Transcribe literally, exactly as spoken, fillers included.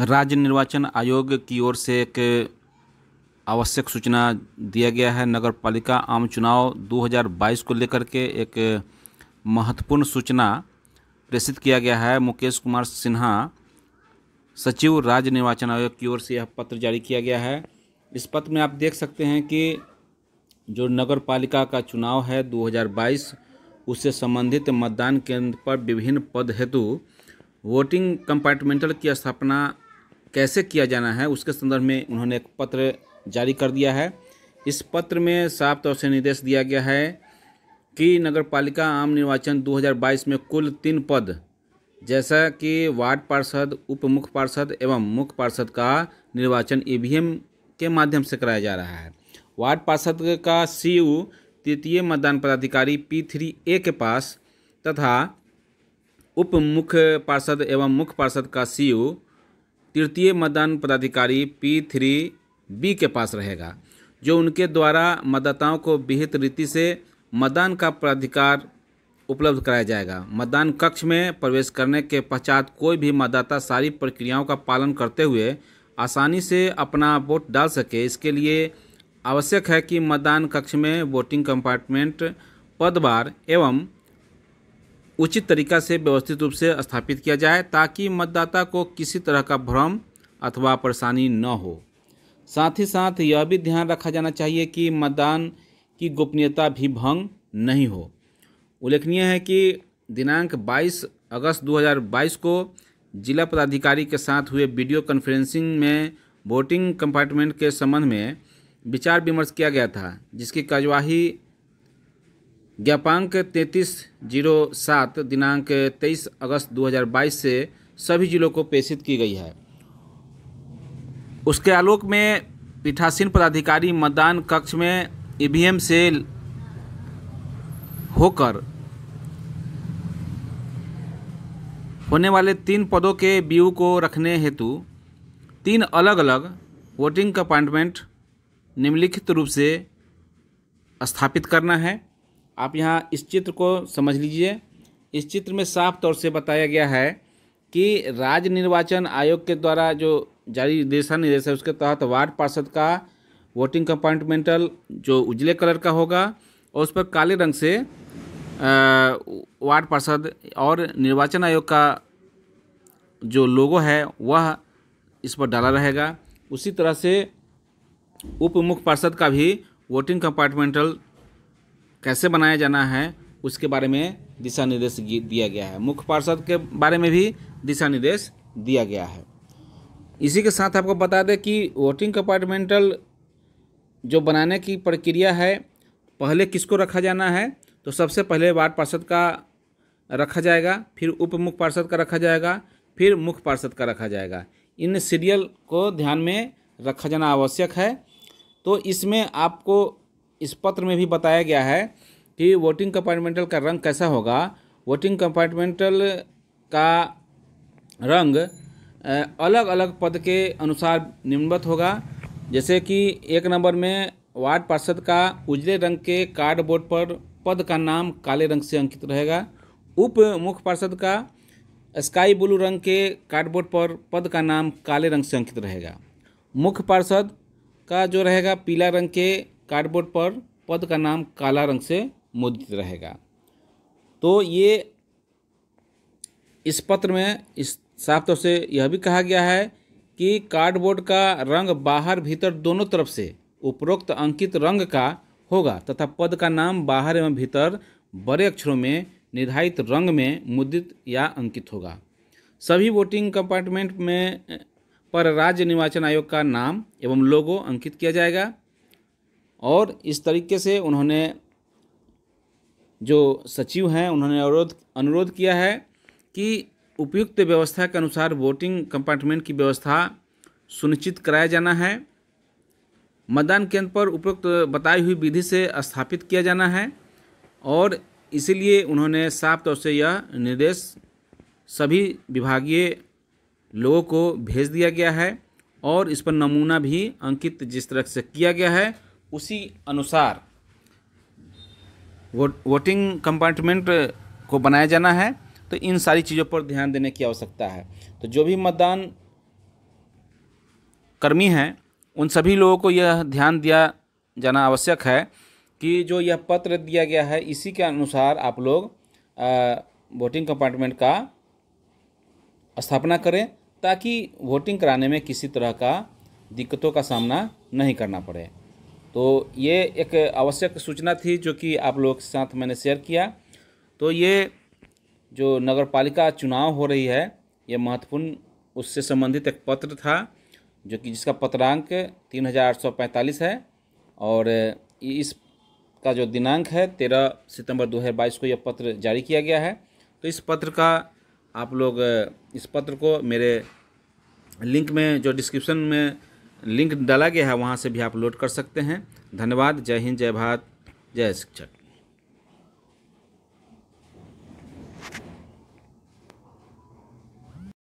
राज्य निर्वाचन आयोग की ओर से एक आवश्यक सूचना दिया गया है। नगर पालिका आम चुनाव दो हज़ार बाईस को लेकर के एक महत्वपूर्ण सूचना प्रेषित किया गया है। मुकेश कुमार सिन्हा सचिव राज्य निर्वाचन आयोग की ओर से यह पत्र जारी किया गया है। इस पत्र में आप देख सकते हैं कि जो नगर पालिका का चुनाव है दो हज़ार बाईस, उससे संबंधित मतदान केंद्र पर विभिन्न पद हेतु वोटिंग कंपार्टमेंटल की स्थापना कैसे किया जाना है, उसके संदर्भ में उन्होंने एक पत्र जारी कर दिया है। इस पत्र में साफ तौर से निर्देश दिया गया है कि नगर पालिका आम निर्वाचन दो हज़ार बाईस में कुल तीन पद जैसा कि वार्ड पार्षद, उप मुख्य पार्षद एवं मुख्य पार्षद का निर्वाचन ई वी एम के माध्यम से कराया जा रहा है। वार्ड पार्षद का सी यू तृतीय मतदान पदाधिकारी पी थ्री ए के पास तथा उप मुख्य पार्षद एवं मुख्य पार्षद का सी यू तृतीय मतदान पदाधिकारी पी थ्री बी के पास रहेगा, जो उनके द्वारा मतदाताओं को विहित रीति से मतदान का प्राधिकार उपलब्ध कराया जाएगा। मतदान कक्ष में प्रवेश करने के पश्चात कोई भी मतदाता सारी प्रक्रियाओं का पालन करते हुए आसानी से अपना वोट डाल सके, इसके लिए आवश्यक है कि मतदान कक्ष में वोटिंग कंपार्टमेंट पदभार एवं उचित तरीक़ा से व्यवस्थित रूप से स्थापित किया जाए ताकि मतदाता को किसी तरह का भ्रम अथवा परेशानी न हो। साथ ही साथ यह भी ध्यान रखा जाना चाहिए कि मतदान की गोपनीयता भी भंग नहीं हो। उल्लेखनीय है कि दिनांक बाईस अगस्त दो हज़ार बाईस को जिला पदाधिकारी के साथ हुए वीडियो कॉन्फ्रेंसिंग में वोटिंग कंपार्टमेंट के संबंध में विचार विमर्श किया गया था, जिसकी कार्यवाही ज्ञापांक तैंतीस जीरो सात दिनांक तेईस अगस्त दो हज़ार बाईस से सभी जिलों को प्रेषित की गई है। उसके आलोक में पीठासीन पदाधिकारी मतदान कक्ष में ई वी एम से होकर होने वाले तीन पदों के व्यू को रखने हेतु तीन अलग अलग वोटिंग कंपार्टमेंट निम्नलिखित रूप से स्थापित करना है। आप यहां इस चित्र को समझ लीजिए। इस चित्र में साफ तौर से बताया गया है कि राज्य निर्वाचन आयोग के द्वारा जो जारी दिशा निर्देश है उसके तहत वार्ड पार्षद का वोटिंग कंपार्टमेंटल जो उजले कलर का होगा और उस पर काले रंग से वार्ड पार्षद और निर्वाचन आयोग का जो लोगो है वह इस पर डाला रहेगा। उसी तरह से उप मुख्य पार्षद का भी वोटिंग कंपार्टमेंटल कैसे बनाया जाना है उसके बारे में दिशा निर्देश दिया गया है। मुख्य पार्षद के बारे में भी दिशा निर्देश दिया गया है। इसी के साथ आपको बता दें कि वोटिंग कंपार्टमेंटल जो बनाने की प्रक्रिया है, पहले किसको रखा जाना है, तो सबसे पहले वार्ड पार्षद का रखा जाएगा, फिर उप मुख्य पार्षद का रखा जाएगा, फिर मुख्य पार्षद का रखा जाएगा। इन सीरियल को ध्यान में रखा जाना आवश्यक है। तो इसमें आपको इस पत्र में भी बताया गया है कि वोटिंग कंपार्टमेंटल का रंग कैसा होगा। वोटिंग कंपार्टमेंटल का रंग अलग अलग पद के अनुसार निम्नवत होगा, जैसे कि एक नंबर में वार्ड पार्षद का उजले रंग के कार्डबोर्ड पर पद का नाम काले रंग से अंकित रहेगा। उप मुख्य पार्षद का स्काई ब्लू रंग के कार्डबोर्ड पर पद का नाम काले रंग से अंकित रहेगा। मुख्य पार्षद का जो रहेगा पीला रंग के कार्डबोर्ड पर पद का नाम काला रंग से मुद्रित रहेगा। तो ये इस पत्र में इस साफ तौर से यह भी कहा गया है कि कार्डबोर्ड का रंग बाहर भीतर दोनों तरफ से उपरोक्त अंकित रंग का होगा तथा पद का नाम बाहर एवं भीतर बड़े अक्षरों में निर्धारित रंग में मुद्रित या अंकित होगा। सभी वोटिंग कंपार्टमेंट में पर राज्य निर्वाचन आयोग का नाम एवं लोगो अंकित किया जाएगा। और इस तरीके से उन्होंने जो सचिव हैं उन्होंने अनुरोध अनुरोध किया है कि उपयुक्त व्यवस्था के अनुसार वोटिंग कंपार्टमेंट की व्यवस्था सुनिश्चित कराया जाना है। मतदान केंद्र पर उपयुक्त बताई हुई विधि से स्थापित किया जाना है। और इसीलिए उन्होंने साफ तौर से यह निर्देश सभी विभागीय लोगों को भेज दिया गया है और इस पर नमूना भी अंकित जिस तरह से किया गया है उसी अनुसार वो, वोटिंग कंपार्टमेंट को बनाया जाना है। तो इन सारी चीज़ों पर ध्यान देने की आवश्यकता है। तो जो भी मतदान कर्मी हैं उन सभी लोगों को यह ध्यान दिया जाना आवश्यक है कि जो यह पत्र दिया गया है इसी के अनुसार आप लोग वोटिंग कंपार्टमेंट का स्थापना करें ताकि वोटिंग कराने में किसी तरह का दिक्कतों का सामना नहीं करना पड़े। तो ये एक आवश्यक सूचना थी जो कि आप लोगों के साथ मैंने शेयर किया। तो ये जो नगर पालिका चुनाव हो रही है ये महत्वपूर्ण उससे संबंधित एक पत्र था जो कि जिसका पत्रांक तीन हज़ार आठ सौ पैंतालीस है और इसका जो दिनांक है तेरह सितंबर दो हज़ार बाईस को यह पत्र जारी किया गया है। तो इस पत्र का आप लोग इस पत्र को मेरे लिंक में जो डिस्क्रिप्शन में लिंक डाला गया है वहाँ से भी आप लोड कर सकते हैं। धन्यवाद। जय हिंद, जय भारत, जय शिक्षक।